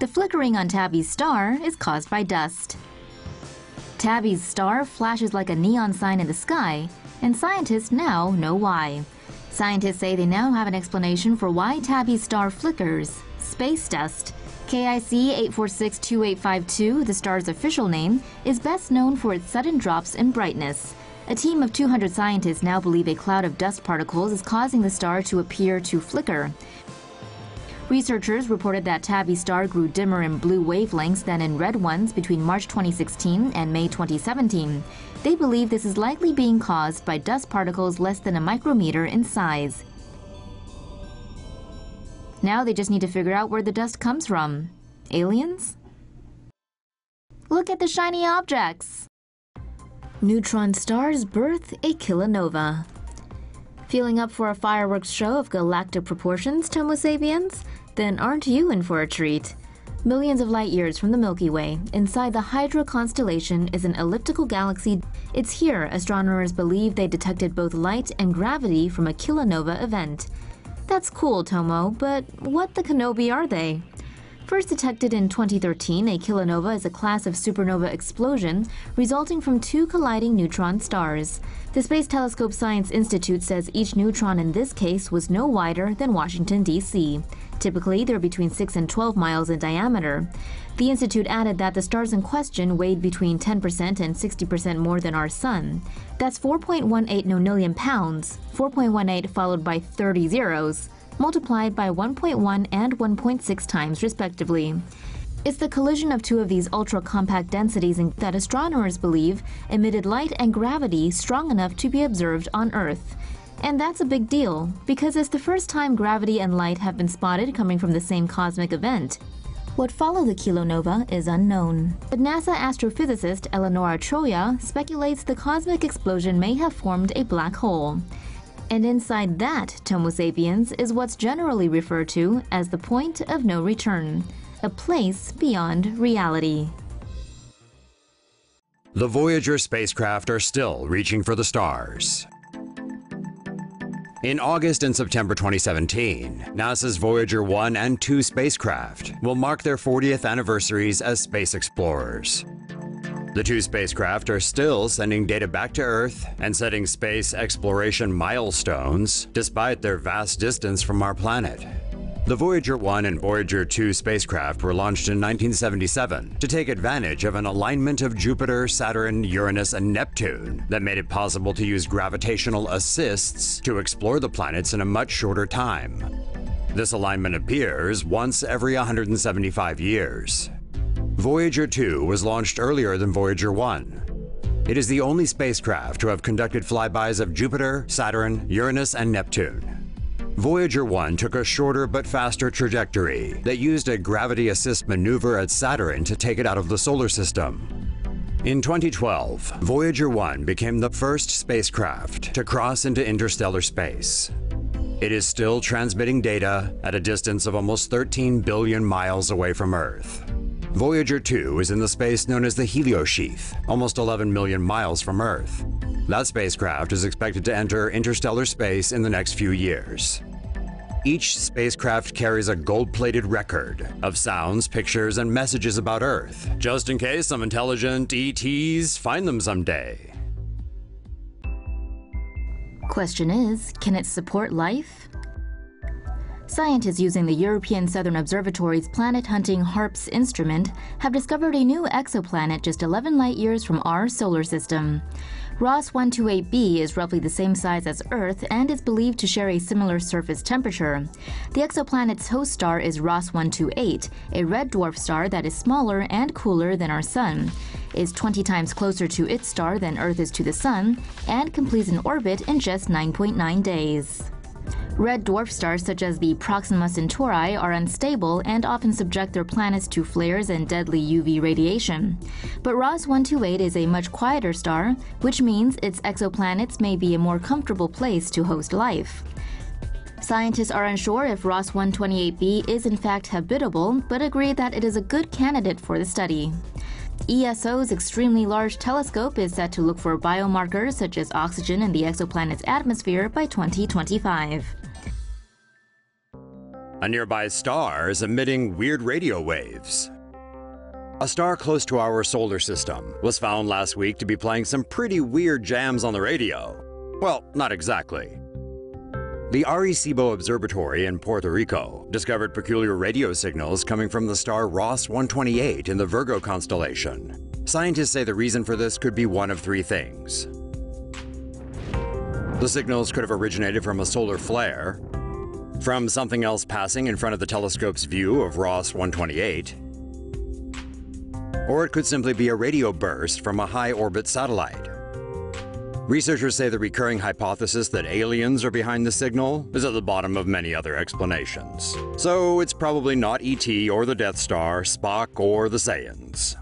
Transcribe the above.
The flickering on Tabby's star is caused by dust. Tabby's star flashes like a neon sign in the sky, and scientists now know why. Scientists say they now have an explanation for why Tabby's star flickers: space dust. KIC 8462852, the star's official name, is best known for its sudden drops in brightness. A team of 200 scientists now believe a cloud of dust particles is causing the star to appear to flicker. Researchers reported that Tabby's star grew dimmer in blue wavelengths than in red ones between March 2016 and May 2017. They believe this is likely being caused by dust particles less than a micrometer in size. Now they just need to figure out where the dust comes from. Aliens? Look at the shiny objects! Neutron stars birth a kilonova. Feeling up for a fireworks show of galactic proportions, Tomo Sabians? Then aren't you in for a treat? Millions of light years from the Milky Way, inside the Hydra constellation is an elliptical galaxy. It's here astronomers believe they detected both light and gravity from a kilonova event. That's cool, Tomo, but what the Kenobi are they? First detected in 2013, a kilonova is a class of supernova explosion resulting from two colliding neutron stars. The Space Telescope Science Institute says each neutron in this case was no wider than Washington, D.C. Typically, they're between 6 and 12 miles in diameter. The institute added that the stars in question weighed between 10% and 60% more than our sun. That's 4.18 nonillion pounds, 4.18 followed by 30 zeros, multiplied by 1.1 and 1.6 times respectively. It's the collision of two of these ultra-compact densities that astronomers believe emitted light and gravity strong enough to be observed on Earth. And that's a big deal, because it's the first time gravity and light have been spotted coming from the same cosmic event. What followed the kilonova is unknown. But NASA astrophysicist Eleonora Troja speculates the cosmic explosion may have formed a black hole. And inside that, Tomo Sabians, is what's generally referred to as the point of no return, a place beyond reality. The Voyager spacecraft are still reaching for the stars. In August and September 2017, NASA's Voyager 1 and 2 spacecraft will mark their 40th anniversaries as space explorers. The two spacecraft are still sending data back to Earth and setting space exploration milestones, despite their vast distance from our planet. The Voyager 1 and Voyager 2 spacecraft were launched in 1977 to take advantage of an alignment of Jupiter, Saturn, Uranus, and Neptune that made it possible to use gravitational assists to explore the planets in a much shorter time. This alignment appears once every 175 years. Voyager 2 was launched earlier than Voyager 1. It is the only spacecraft to have conducted flybys of Jupiter, Saturn, Uranus, and Neptune. Voyager 1 took a shorter but faster trajectory that used a gravity assist maneuver at Saturn to take it out of the solar system. In 2012, Voyager 1 became the first spacecraft to cross into interstellar space. It is still transmitting data at a distance of almost 13 billion miles away from Earth. Voyager 2 is in the space known as the Heliosheath, almost 11 million miles from Earth. That spacecraft is expected to enter interstellar space in the next few years. Each spacecraft carries a gold-plated record of sounds, pictures, and messages about Earth, just in case some intelligent ETs find them someday. Question is, can it support life? Scientists using the European Southern Observatory's planet-hunting HARPS instrument have discovered a new exoplanet just 11 light-years from our solar system. Ross 128b is roughly the same size as Earth and is believed to share a similar surface temperature. The exoplanet's host star is Ross 128, a red dwarf star that is smaller and cooler than our Sun, is 20 times closer to its star than Earth is to the Sun, and completes an orbit in just 9.9 days. Red dwarf stars such as the Proxima Centauri are unstable and often subject their planets to flares and deadly UV radiation. But Ross 128 is a much quieter star, which means its exoplanets may be a more comfortable place to host life. Scientists are unsure if Ross 128b is in fact habitable, but agree that it is a good candidate for the study. ESO's extremely large telescope is set to look for biomarkers such as oxygen in the exoplanet's atmosphere by 2025. A nearby star is emitting weird radio waves. A star close to our solar system was found last week to be playing some pretty weird jams on the radio. Well, not exactly. The Arecibo Observatory in Puerto Rico discovered peculiar radio signals coming from the star Ross 128 in the Virgo constellation. Scientists say the reason for this could be one of three things. The signals could have originated from a solar flare, from something else passing in front of the telescope's view of Ross 128, or it could simply be a radio burst from a high-orbit satellite. Researchers say the recurring hypothesis that aliens are behind the signal is at the bottom of many other explanations. So it's probably not ET or the Death Star, Spock or the Saiyans.